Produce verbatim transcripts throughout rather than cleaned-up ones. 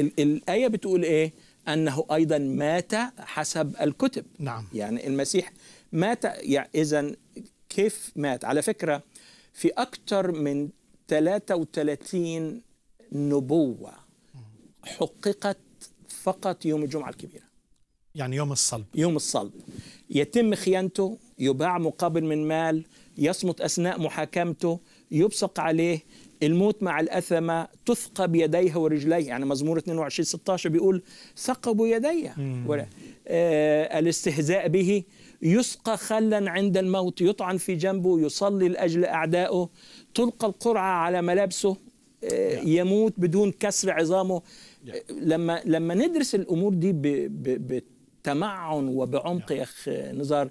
الآية بتقول إيه؟ أنه أيضا مات حسب الكتب. نعم. يعني المسيح مات، يعني إذن كيف مات؟ على فكرة في أكثر من ثلاثة وثلاثين نبوة حققت فقط يوم الجمعة الكبيرة، يعني يوم الصلب. يوم الصلب يتم خيانته، يباع مقابل من مال، يصمت أثناء محاكمته، يبصق عليه، الموت مع الأثمة تثقب يديها ورجليه. يعني مزمور اثنين وعشرين ستة عشر بيقول ثقبوا يديه. آه الاستهزاء به، يسقى خلا عند الموت، يطعن في جنبه، يصلي لأجل أعدائه، تلقى القرعة على ملابسه، آه yeah. يموت بدون كسر عظامه. yeah. لما لما ندرس الأمور دي بتمعن وبعمق yeah. يا أخ نزار،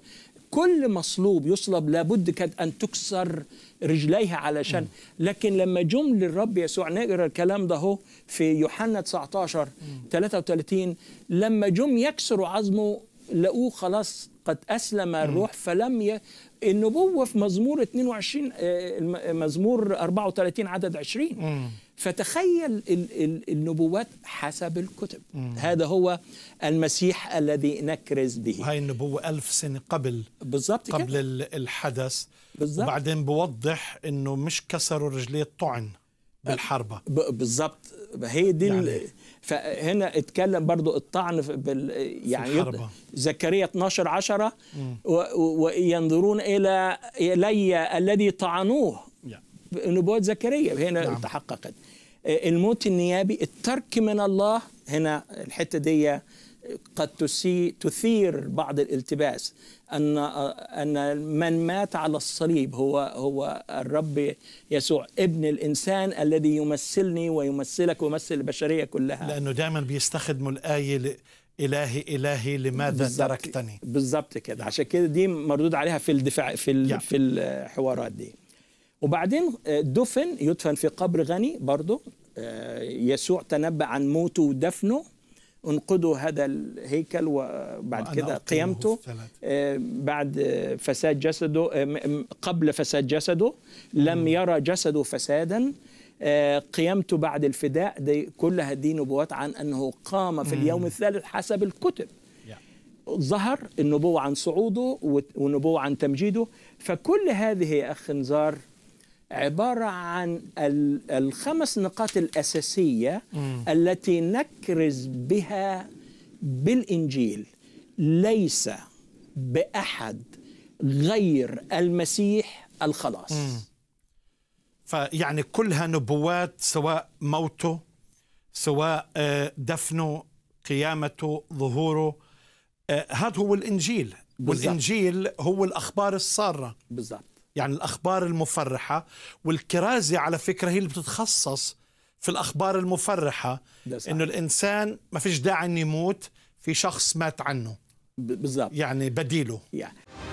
كل مصلوب يصلب لابد كانت أن تكسر رجليها علشان، لكن لما جم للرب يسوع، نقرأ الكلام ده هو في يوحنا تسعة عشر ثلاثة وثلاثين، لما جم يكسروا عظمه لقوه خلاص قد أسلم الروح. فلم ي... النبوة في مزمور اثنين وعشرين، مزمور أربعة وثلاثين عدد عشرين. فتخيل النبوات حسب الكتب. مم. هذا هو المسيح الذي نكرز به. وهي النبوة ألف سنة قبل بالضبط قبل كده. الحدث بالضبط. وبعدين بوضح أنه مش كسروا رجليه، طعن بالحربة بالضبط. هي دي يعني. ال... فهنا اتكلم برضو الطعن بال... يعني يط... زكريا اثني عشر عشرة وينظرون إلى إلي الذي طعنوه. يعني. نبوة زكريا هنا. نعم. تحققت. الموت النيابي، الترك من الله، هنا الحتة دي قد تثير بعض الالتباس، أن أن من مات على الصليب هو هو الرب يسوع ابن الإنسان الذي يمثلني ويمثلك ويمثل البشرية كلها. لأنه دائما بيستخدموا الآية إلهي إلهي لماذا بالزبط تركتني. بالضبط كده. عشان كده دي مردود عليها في الدفاع في يعني. في الحوارات دي. وبعدين دفن، يدفن في قبر غني برضه. يسوع تنبأ عن موته ودفنه، انقذوا هذا الهيكل وبعد كده قيامته بعد فساد جسده، قبل فساد جسده لم مم. يرى جسده فسادا، قيامته بعد الفداء، دي كلها دي نبوات عن أنه قام في اليوم الثالث حسب الكتب. ظهر النبوة عن صعوده والنبوة عن تمجيده. فكل هذه يا أخ نزار عبارة عن الخمس نقاط الأساسية مم. التي نكرز بها بالإنجيل، ليس بأحد غير المسيح الخلاص. مم. فيعني كلها نبوات، سواء موته، سواء دفنه، قيامته، ظهوره، هذا هو الإنجيل. بالزبط. والإنجيل هو الأخبار السارة بالضبط، يعني الأخبار المفرحة. والكرازة على فكرة هي اللي بتتخصص في الأخبار المفرحة، إنه الإنسان ما فيش داعي أن يموت، في شخص مات عنه بالضبط، يعني بديله يعني.